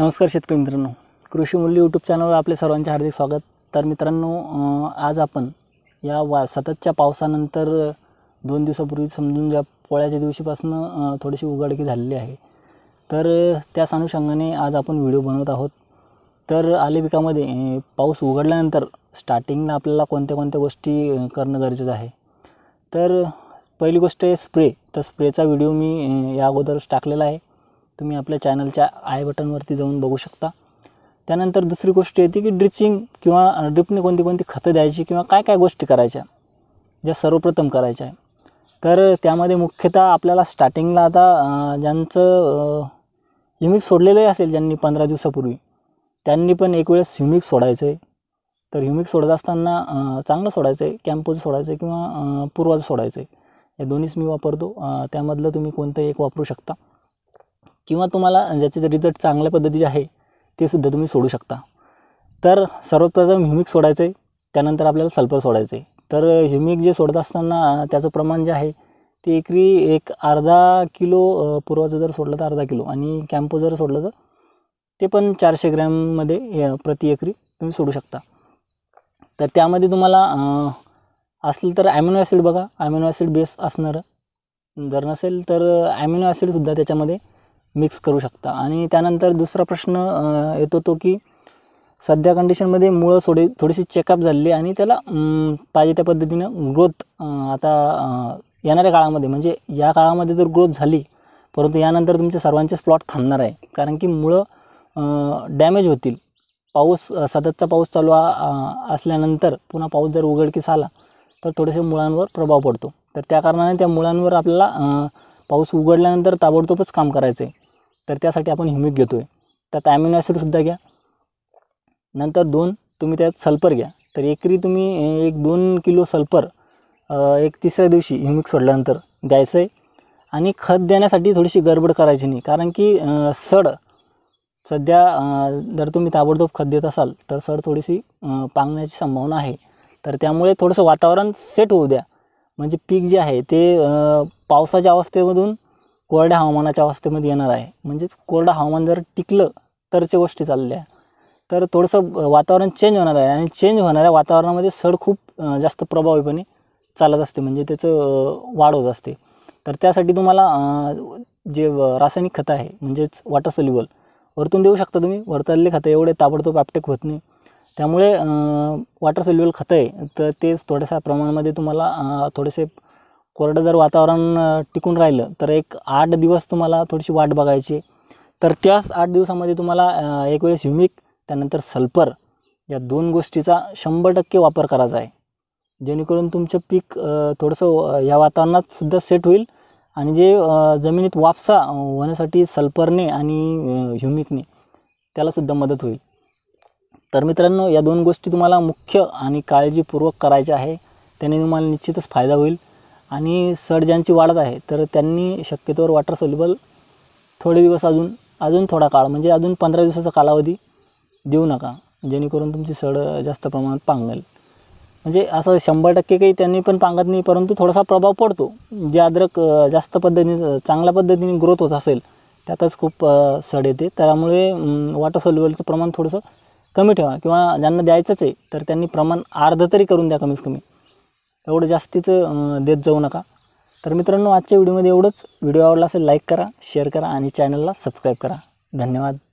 नमस्कार शेतकरी मित्रांनो, कृषिमूल्य यूट्यूब चॅनलवर आपले सर्वांचे हार्दिक स्वागत। तर मित्रांनो, आज आपण या सततच्या पावसानंतर दोन दिवसापूर्वी समजून ज्या पोळ्याच्या दिवशीपासून थोडीशी उघडकी झालेली आहे, तर त्याच अनुषंगाने आज आपण व्हिडिओ बनवत आहोत। तर आले पिकामध्ये पाऊस उघडल्यानंतर स्टार्टिंगला आपल्याला कोणत्या गोष्टी करणं गरजेचं आहे। तर पहिली गोष्ट आहे स्प्रे। तर स्प्रेचा व्हिडिओ मी या अगोदरच टाकलेला आहे, तुम्ही आपल्या चॅनलच्या आय बटनवरती जाऊन बघू शकता। त्यानंतर दुसरी गोष्ट येते की ड्रिचिंग किंवा ड्रिपने कोणती खतं द्यायची किंवा काय गोष्टी करायच्या ज्या सर्वप्रथम करायच्या आहे। तर त्यामध्ये मुख्यतः आपल्याला स्टार्टिंगला आता ज्यांचं ह्युमिक सोडलेलं असेल, ज्यांनी 15 दिवसापूर्वी, त्यांनी पण एक वेळेस ह्युमिक सोडायचं आहे। तर ह्युमिक सोडत असताना चांगलं सोडायचं आहे, कॅम्पोज सोडायचं आहे किंवा पूर्वाज सोडायचं आहे, या दोन्हीच मी वापरतो। त्यामधलं तुम्ही कोणतं एक वापरू शकता किंवा तुम्हाला ज्याचे रिझल्ट चांगल्या पद्धतीचे आहे ते सुद्धा तुम्ही सोडू शकता। तर सर्वप्रथम ह्युमिक सोडायचं आहे, त्यानंतर आपल्याला सल्फर सोडायचं आहे। तर ह्युमिक जे सोडत असताना त्याचं प्रमाण जे आहे ते एकरी एक अर्धा किलो पूर्वाचं जर सोडलं तर अर्धा किलो, आणि कॅम्पो जर सोडलं तर ते पण 400 ग्रॅममध्ये प्रति एकरी तुम्ही सोडू शकता। तर त्यामध्ये तुम्हाला असेल तर ॲमिनो ॲसिड बघा, ॲमिनो ॲसिड बेस असणारं, जर नसेल तर ॲमिनो ॲसिडसुद्धा त्याच्यामध्ये मिक्स करू शकता। आणि त्यानंतर दुसरा प्रश्न येतो तो की सध्या कंडिशनमध्ये मुळं थोडीशी चेकअप झालेली आणि त्याला पाहिजे त्या पद्धतीनं ग्रोथ आता येणाऱ्या काळामध्ये, म्हणजे या काळामध्ये तर ग्रोथ झाली, परंतु यानंतर तुमचे सर्वांचेच प्लॉट थांबणार आहे, कारण की मुळं डॅमेज होतील। पाऊस सततचा पाऊस चालू असल्यानंतर पुन्हा पाऊस जर उघडकीस आला तर थोडेसे मुळांवर प्रभाव पडतो। तर त्या कारणाने त्या मुळांवर आपल्याला पाऊस उघडल्यानंतर ताबडतोबच काम करायचं आहे। तर त्यासाठी आपण ह्युमिक घेतो आहे, त्यात ॲमिनो ॲसिडसुद्धा घ्या, नंतर तुम्ही त्यात सल्फर घ्या। तर एकरी तुम्ही 1-2 किलो सल्फर एक तिसऱ्या दिवशी ह्युमिक सोडल्यानंतर द्यायचं आहे। आणि खत देण्यासाठी थोडीशी गडबड करायची नाही, कारण की सड सध्या जर तुम्ही ताबडतोब खत देत असाल तर सड थोडीशी पांगण्याची संभावना आहे। तर त्यामुळे थोडंसं वातावरण सेट होऊ द्या, म्हणजे पीक जे आहे ते पावसाच्या अवस्थेमधून कोरड्या हवामानाच्या अवस्थेमध्ये येणार आहे, म्हणजेच कोरडं हवामान जर टिकलं तरच्या गोष्टी चालल्या, तर थोडंसं वातावरण चेंज होणार आहे। आणि चेंज होणाऱ्या वातावरणामध्ये सड खूप जास्त प्रभावीपणे चालत असते, म्हणजे त्याचं वाढ होत असते। तर त्यासाठी तुम्हाला जे रासायनिक खतं आहे म्हणजेच वॉटर सोल्युबल वरतून देऊ शकता तुम्ही, वरतलेले खतं एवढे ताबडतोब ॲप्टेक होत नाही, त्यामुळे वॉटर सोल्युबल खतं आहे तर तेच थोड्याशा प्रमाणामध्ये तुम्हाला थोडेसे कोरडं जर वातावरण टिकून राहिलं तर 8 दिवस तुम्हाला थोडीशी वाट बघायची। तर त्याच 8 दिवसामध्ये तुम्हाला एक वेळेस ह्युमिक, त्यानंतर सल्फर, या 2 गोष्टीचा 100% वापर करायचा आहे, जेणेकरून तुमचं पीक थोडंसं या वातावरणातसुद्धा सेट होईल। आणि जे जमिनीत वाफसा होण्यासाठी सल्फरने आणि ह्युमिकने त्यालासुद्धा मदत होईल। तर मित्रांनो, या 2 गोष्टी तुम्हाला मुख्य आणि काळजीपूर्वक करायच्या आहे, त्याने तुम्हाला निश्चितच फायदा होईल। आणि सड ज्यांची वाढत आहे तर त्यांनी शक्यतोवर वॉटर सोल्युबल थोडे दिवस अजून थोडा काळ, म्हणजे अजून 15 दिवसाचा कालावधी देऊ नका, जेणेकरून तुमची सड जास्त प्रमाणात पांगेल। म्हणजे असं 100% काही त्यांनी पण पांगत नाही, परंतु थोडासा प्रभाव पडतो। जे अद्रक जास्त पद्धतीने चांगल्या पद्धतीने ग्रोथ होत असेल त्यातच खूप सड येते, त्यामुळे वॉटर सोल्युबलचं प्रमाण थोडंसं कमी ठेवा, किंवा ज्यांना द्यायचंच आहे तर त्यांनी प्रमाण अर्ध तरी करून द्या, कमीत कमी, एवढं जास्तीचं देत जाऊ नका। तर मित्रांनो, आजच्या व्हिडिओमध्ये एवढंच। व्हिडिओ आवडला असेल लाईक करा, शेअर करा आणि चॅनलला सबस्क्राईब करा। धन्यवाद।